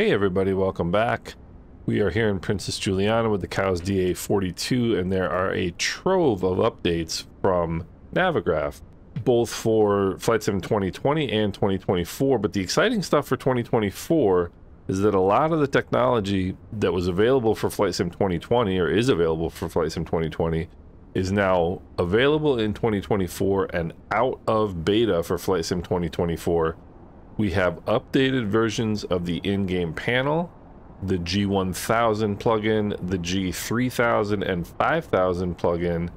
Hey everybody, welcome back. We are here in Princess Juliana with the cows DA42, and there are a trove of updates from Navigraph, both for Flight Sim 2020 and 2024, but the exciting stuff for 2024 is that a lot of the technology that was available for Flight Sim 2020, or is available for Flight Sim 2020, is now available in 2024 and out of beta for Flight Sim 2024. We have updated versions of the in-game panel, the G1000 plugin, the G3000 and 5000 plugin,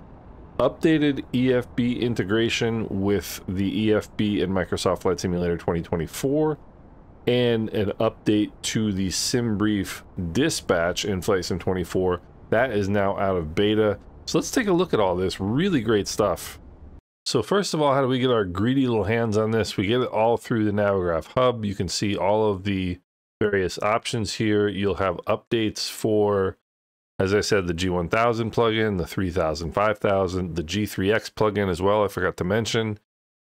updated EFB integration with the EFB in Microsoft Flight Simulator 2024, and an update to the SimBrief dispatch in Flight Sim 24. That is now out of beta. So let's take a look at all this really great stuff. So first of all, how do we get our greedy little hands on this? We get it all through the Navigraph Hub. You can see all of the various options here. You'll have updates for, as I said, the G1000 plugin, the 3000, 5000, the G3X plugin as well, I forgot to mention,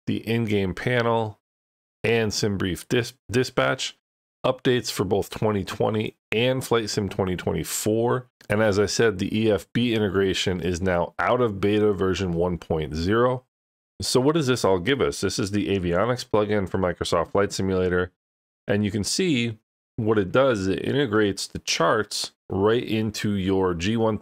the in-game panel, and SimBrief dispatch. Updates for both 2020 and Flight Sim 2024. And as I said, the EFB integration is now out of beta version 1.0. So what does this all give us? This is the avionics plugin for Microsoft Flight Simulator. And you can see what it does, it integrates the charts right into your G1000,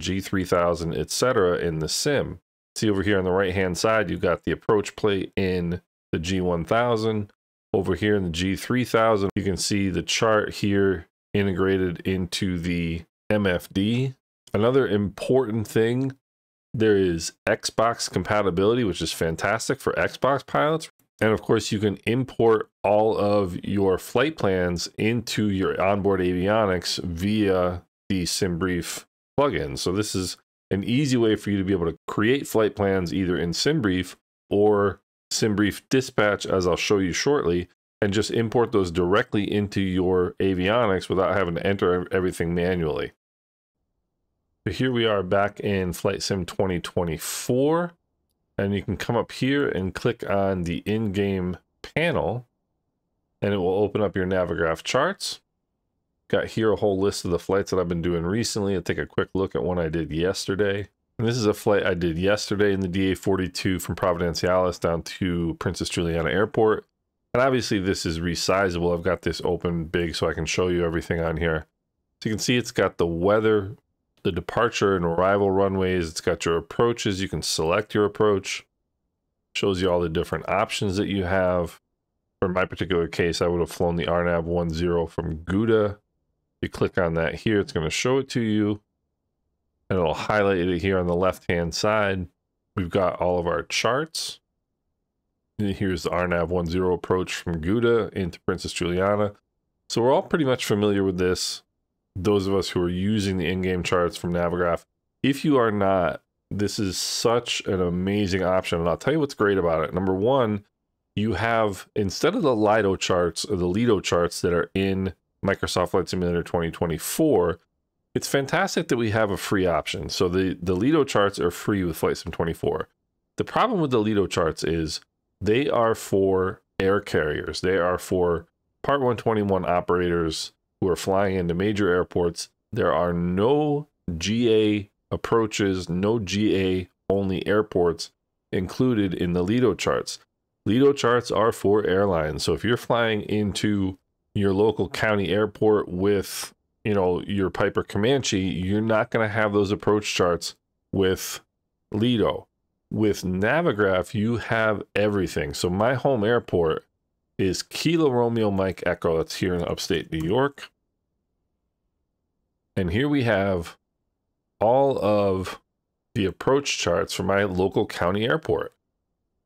G3000, etc. in the sim. See over here on the right-hand side, you've got the approach plate in the G1000. Over here in the G3000, you can see the chart here integrated into the MFD. Another important thing, there is Xbox compatibility, which is fantastic for Xbox pilots. And of course, you can import all of your flight plans into your onboard avionics via the SimBrief plugin. So this is an easy way for you to be able to create flight plans either in SimBrief or SimBrief dispatch, as I'll show you shortly, and just import those directly into your avionics without having to enter everything manually. So here we are back in Flight Sim 2024, and you can come up here and click on the in-game panel, and it will open up your Navigraph charts. Got here a whole list of the flights that I've been doing recently. I'll take a quick look at one I did yesterday. And this is a flight I did yesterday in the DA42 from Providenciales down to Princess Juliana Airport. And obviously this is resizable. I've got this open big so I can show you everything on here. So you can see it's got the weather, the departure and arrival runways. It's got your approaches. You can select your approach. It shows you all the different options that you have. For my particular case, I would have flown the RNAV 10 from Gouda. You click on that here, it's going to show it to you. And it'll highlight it here on the left-hand side. We've got all of our charts. And here's the RNAV 10 approach from Gouda into Princess Juliana. So we're all pretty much familiar with this, those of us who are using the in-game charts from Navigraph. If you are not, this is such an amazing option. And I'll tell you what's great about it. Number one, you have, instead of the Lido charts or the Lido charts that are in Microsoft Flight Simulator 2024, it's fantastic that we have a free option. So the Lido charts are free with Flight Sim 24. The problem with the Lido charts is they are for air carriers. They are for Part 121 operators who are flying into major airports. There are no GA approaches, no GA only airports included in the Lido charts. Lido charts are for airlines. So if you're flying into your local county airport with, you know, your Piper Comanche, you're not going to have those approach charts with Lido. With Navigraph, you have everything. So my home airport is Kilo Romeo Mike Echo. That's here in upstate New York. And here we have all of the approach charts for my local county airport.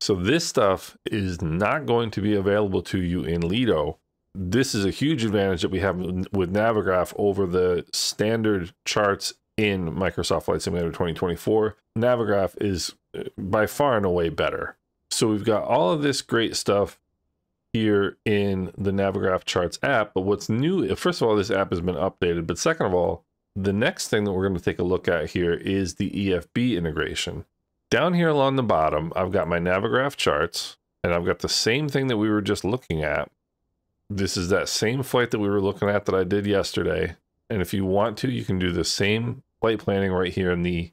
So this stuff is not going to be available to you in Lido. This is a huge advantage that we have with Navigraph over the standard charts in Microsoft Flight Simulator 2024. Navigraph is by far and away better. So we've got all of this great stuff here in the Navigraph Charts app. But what's new, first of all, this app has been updated. But second of all, the next thing that we're going to take a look at here is the EFB integration. Down here along the bottom, I've got my Navigraph Charts, and I've got the same thing that we were just looking at. This is that same flight that we were looking at that I did yesterday. And if you want to, you can do the same flight planning right here in the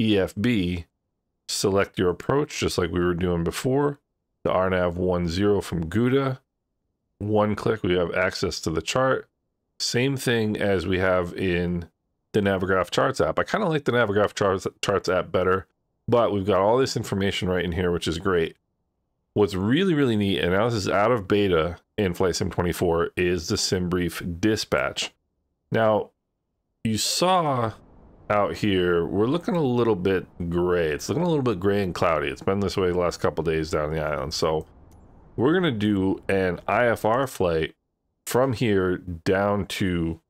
EFB. Select your approach, just like we were doing before. The RNAV 10 from Gouda. One click, we have access to the chart. Same thing as we have in the Navigraph Charts app. I kind of like the Navigraph Charts app better, but we've got all this information right in here, which is great. What's really, really neat, and now this is out of beta in Flight Sim 24, is the SimBrief dispatch. Now, you saw out here, we're looking a little bit gray. It's looking a little bit gray and cloudy. It's been this way the last couple days down the island. So we're going to do an IFR flight from here down to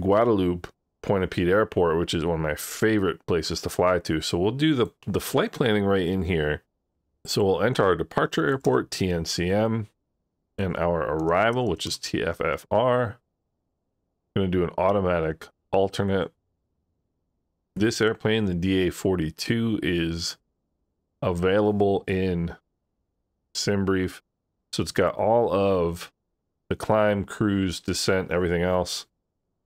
Guadeloupe Pointe-à-Pitre Airport, which is one of my favorite places to fly to. So we'll do the flight planning right in here. So we'll enter our departure airport, TNCM, and our arrival, which is TFFR. I'm going to do an automatic alternate. This airplane, the DA42, is available in SimBrief. So it's got all of the climb, cruise, descent, everything else.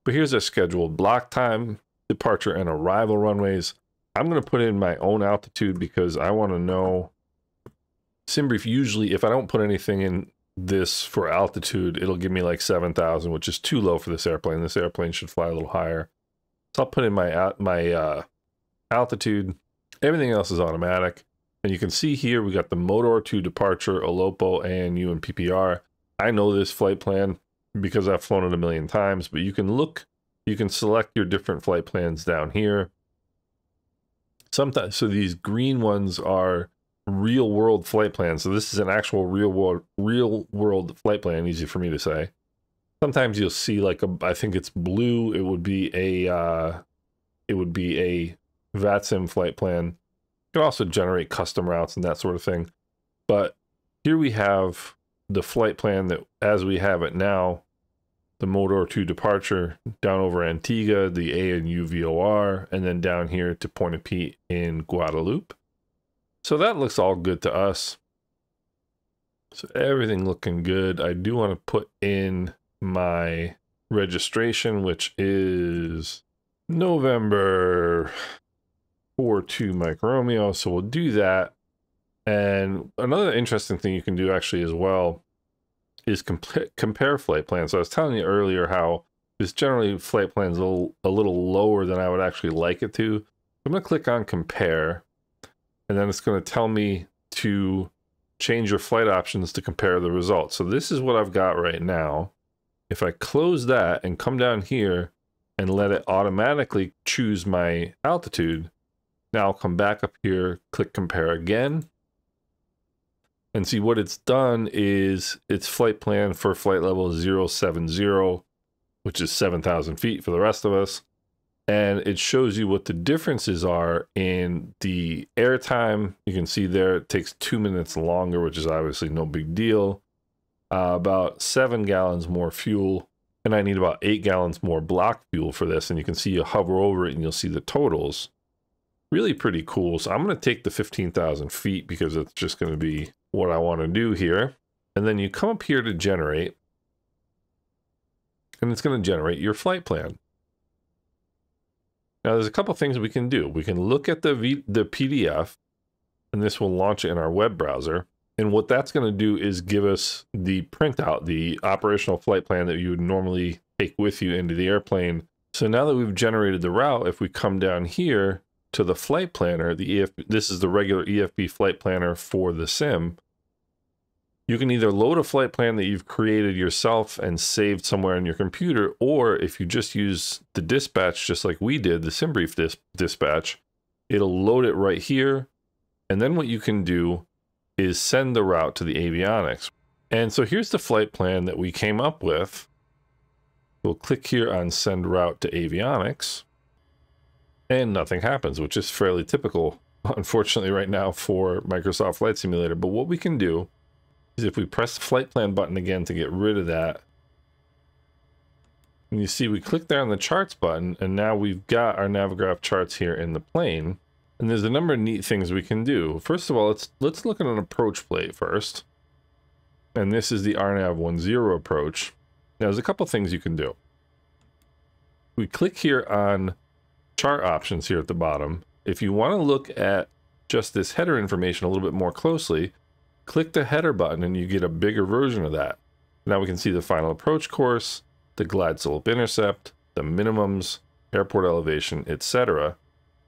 But here's our scheduled block time, departure and arrival runways. I'm going to put in my own altitude because I want to know. SimBrief, usually if I don't put anything in this for altitude, it'll give me like 7,000, which is too low for this airplane. This airplane should fly a little higher. So I'll put in my altitude. Everything else is automatic. And you can see here, we got the Modor to departure, Olopo, ANU, and PPR. I know this flight plan because I've flown it a million times, but you can look, you can select your different flight plans down here. Sometimes, so these green ones are real world flight plan. So this is an actual real world flight plan, easy for me to say. Sometimes you'll see like a, I think it's blue. It would be a VATSIM flight plan. You can also generate custom routes and that sort of thing. But here we have the flight plan that as we have it now, the Modor to departure down over Antigua, the ANU VOR, and then down here to Pointe-à-Pitre in Guadeloupe. So that looks all good to us. So everything looking good. I do want to put in my registration, which is November 42 Mike Romeo. So we'll do that. And another interesting thing you can do actually as well is compare flight plans. So I was telling you earlier how this generally flight plan is a little lower than I would actually like it to. I'm going to click on compare. And then it's going to tell me to change your flight options to compare the results. So this is what I've got right now. If I close that and come down here and let it automatically choose my altitude, now I'll come back up here, click compare again. And see what it's done is it's flight plan for flight level 070, which is 7,000 feet for the rest of us. And it shows you what the differences are in the airtime. You can see there it takes 2 minutes longer, which is obviously no big deal. About 7 gallons more fuel. And I need about 8 gallons more block fuel for this. And you can see you hover over it and you'll see the totals. Really pretty cool. So I'm going to take the 15,000 feet because it's just going to be what I want to do here. And then you come up here to generate. And it's going to generate your flight plan. Now there's a couple things we can do. We can look at the PDF, and this will launch it in our web browser. And what that's going to do is give us the printout, the operational flight plan that you would normally take with you into the airplane. So now that we've generated the route, if we come down here to the flight planner, the EFB, this is the regular EFB flight planner for the sim. You can either load a flight plan that you've created yourself and saved somewhere on your computer, or if you just use the dispatch, just like we did, the SimBrief dispatch, it'll load it right here. And then what you can do is send the route to the avionics. And so here's the flight plan that we came up with. We'll click here on send route to avionics. And nothing happens, which is fairly typical, unfortunately, right now for Microsoft Flight Simulator. But what we can do is if we press the flight plan button again to get rid of that, and you see we click there on the charts button, and now we've got our Navigraph charts here in the plane. And there's a number of neat things we can do. First of all, let's look at an approach plate first. And this is the RNAV 10 approach. Now, there's a couple things you can do. We click here on chart options here at the bottom. If you want to look at just this header information a little bit more closely, click the header button and you get a bigger version of that. Now we can see the final approach course, the glide slope intercept, the minimums, airport elevation, etc.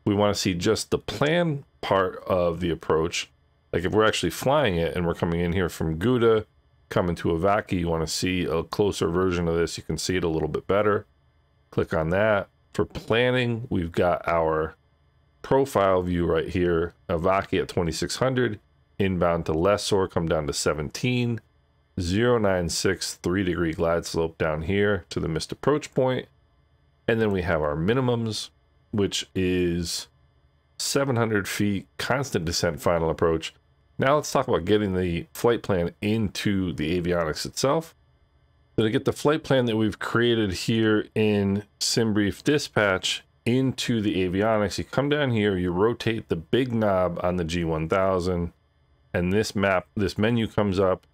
We want to see just the plan part of the approach. Like if we're actually flying it and we're coming in here from Gouda, coming to Avaki, you want to see a closer version of this. You can see it a little bit better. Click on that. For planning, we've got our profile view right here. Avaki at 2600, inbound to Lessor, come down to 17, 096, 3-degree glide slope down here to the missed approach point. And then we have our minimums, which is 700 feet, constant descent, final approach. Now let's talk about getting the flight plan into the avionics itself. So to get the flight plan that we've created here in SimBrief Dispatch into the avionics, you come down here, you rotate the big knob on the G1000, and this map, this menu comes up.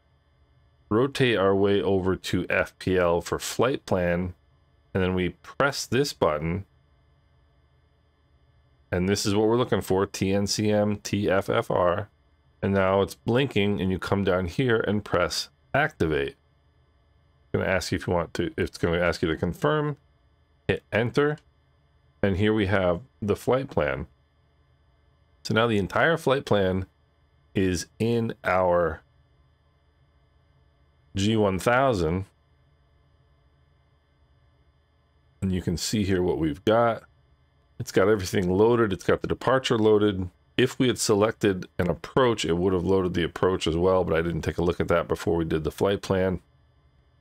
Rotate our way over to FPL for flight plan, and then we press this button. And this is what we're looking for, TNCM, TFFR. And now it's blinking, and you come down here and press activate. It's going to ask you if you want to, it's going to ask you to confirm, hit enter. And here we have the flight plan. So now the entire flight plan is in our G1000. And you can see here what we've got. It's got everything loaded. It's got the departure loaded. If we had selected an approach, it would have loaded the approach as well, but I didn't take a look at that before we did the flight plan.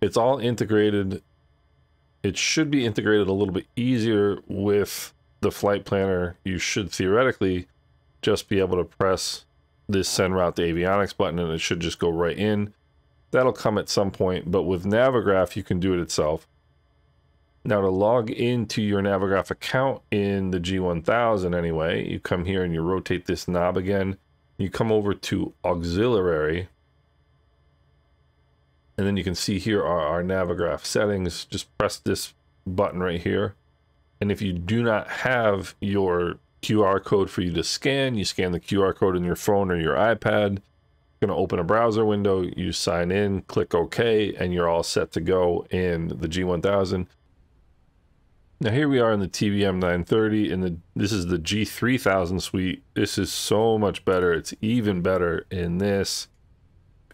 It's all integrated. It should be integrated a little bit easier with the flight planner. You should theoretically just be able to press this send route to avionics button and it should just go right in. That'll come at some point, but with Navigraph, you can do it itself. Now to log into your Navigraph account in the G1000 anyway, you come here and you rotate this knob again. You come over to auxiliary. And then you can see here are our Navigraph settings. Just press this button right here. And if you do not have your QR code for you to scan, you scan the QR code in your phone or your iPad. Going to open a browser window. You sign in, click OK, and you're all set to go in the G1000. Now here we are in the TBM 930, and this is the G3000 suite. This is so much better. It's even better in this.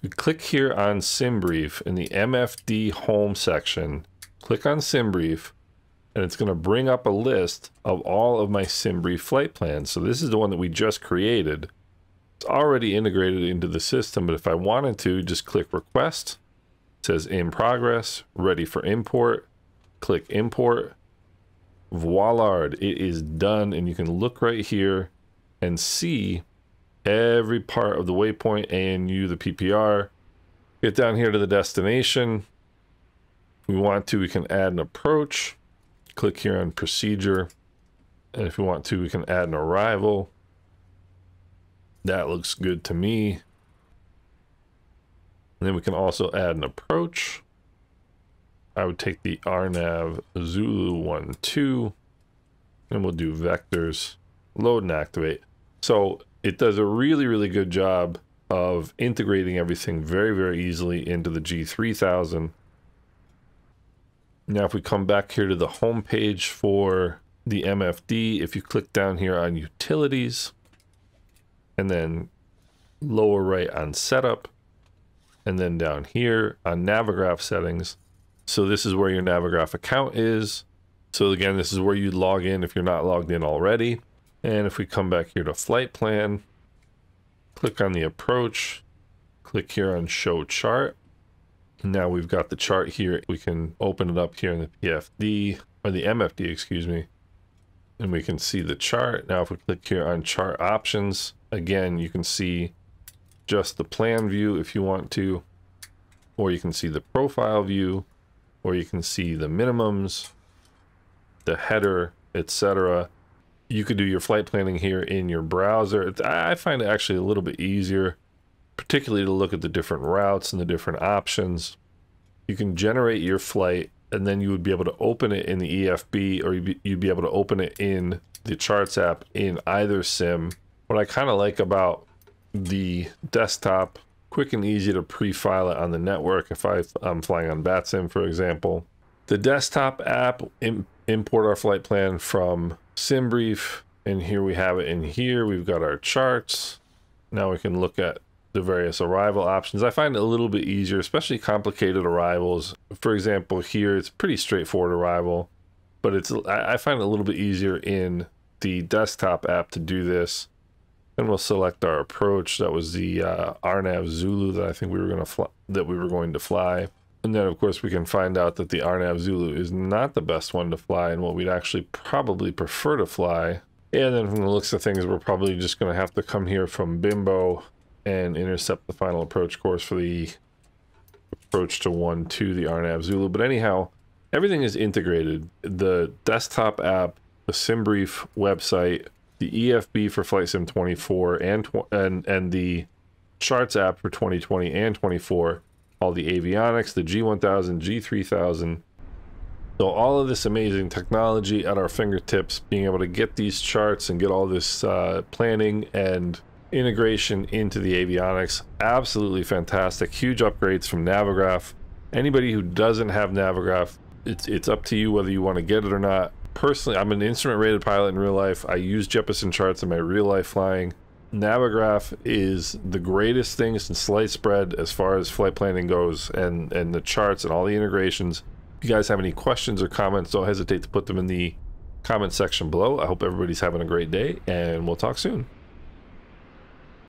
You click here on SimBrief in the MFD home section. Click on SimBrief, and it's going to bring up a list of all of my SimBrief flight plans. So this is the one that we just created. It's already integrated into the system, but if I wanted to, just click Request. It says In Progress, Ready for Import. Click Import. Voila, it is done, and you can look right here and see every part of the waypoint, ANU, the PPR. Get down here to the destination. If we want to, we can add an approach. Click here on procedure, and if we want to, we can add an arrival. That looks good to me. And then we can also add an approach. I would take the RNAV Zulu 12, and we'll do vectors, load and activate. So it does a really, really good job of integrating everything very, very easily into the G3000. Now, if we come back here to the home page for the MFD, if you click down here on utilities and then lower right on setup, and then down here on Navigraph settings. So this is where your Navigraph account is. So again, this is where you log in if you're not logged in already. And if we come back here to flight plan, click on the approach, click here on show chart. Now we've got the chart here. We can open it up here in the PFD, or the MFD, excuse me. And we can see the chart. Now if we click here on chart options, again, you can see just the plan view if you want to, or you can see the profile view, or you can see the minimums, the header, etc. You could do your flight planning here in your browser. I find it actually a little bit easier particularly to look at the different routes and the different options. You can generate your flight, and then you would be able to open it in the EFB, or you'd be able to open it in the charts app in either sim. What I kind of like about the desktop, quick and easy to pre-file it on the network. If I'm flying on BatSim, for example, the desktop app import our flight plan from SimBrief, and here we have it. In here we've got our charts. Now we can look at the various arrival options. I find it a little bit easier, especially complicated arrivals. For example, here it's pretty straightforward arrival, but I find it a little bit easier in the desktop app to do this. And we'll select our approach. That was the RNAV Zulu that I think we were going to fly. And then of course we can find out that the RNAV Zulu is not the best one to fly and what we'd actually probably prefer to fly. And then from the looks of things, we're probably just going to have to come here from Bimbo and intercept the final approach course for the approach to 1-2, the RNAV Zulu. But anyhow, everything is integrated. The desktop app, the SimBrief website, the EFB for Flight Sim 24 and the charts app for 2020 and 24, all the avionics, the G1000, G3000. So all of this amazing technology at our fingertips, being able to get these charts and get all this planning and integration into the avionics. Absolutely fantastic. Huge upgrades from Navigraph. Anybody who doesn't have Navigraph, it's up to you whether you want to get it or not. Personally, I'm an instrument rated pilot in real life. I use Jeppesen charts in my real life flying. Navigraph is the greatest thing since slice bread as far as flight planning goes, and the charts and all the integrations. If you guys have any questions or comments, don't hesitate to put them in the comment section below. I hope everybody's having a great day, and we'll talk soon.